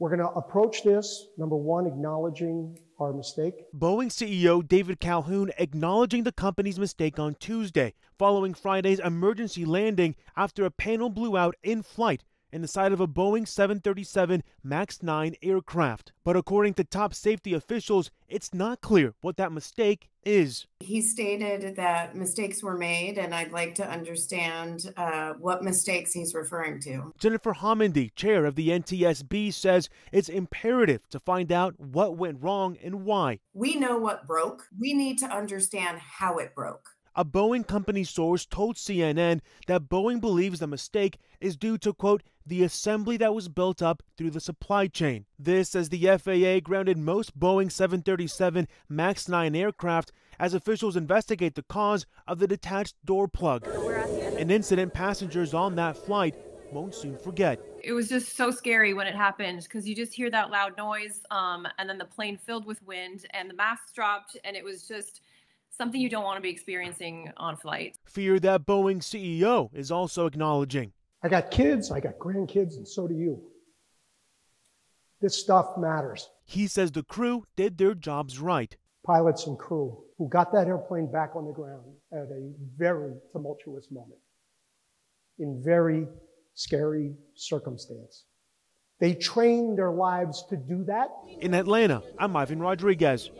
We're going to approach this, number one, acknowledging our mistake. Boeing CEO David Calhoun acknowledging the company's mistake on Tuesday, following Friday's emergency landing after a panel blew out in flight in the side of a Boeing 737 Max 9 aircraft. But according to top safety officials, it's not clear what that mistake is. He stated that mistakes were made, and I'd like to understand what mistakes he's referring to. Jennifer Homendy, chair of the NTSB, says it's imperative to find out what went wrong and why. We know what broke. We need to understand how it broke. A Boeing company source told CNN that Boeing believes the mistake is due to, quote, the assembly that was built up through the supply chain. This as the FAA grounded most Boeing 737 MAX 9 aircraft as officials investigate the cause of the detached door plug, an incident passengers on that flight won't soon forget. It was just so scary when it happened because you just hear that loud noise and then the plane filled with wind and the masks dropped, and it was just something you don't want to be experiencing on flight. Fear that Boeing CEO is also acknowledging. I got kids, I got grandkids, and so do you. This stuff matters. He says the crew did their jobs right. Pilots and crew who got that airplane back on the ground at a very tumultuous moment, in very scary circumstance. They trained their lives to do that. In Atlanta, I'm Ivan Rodriguez.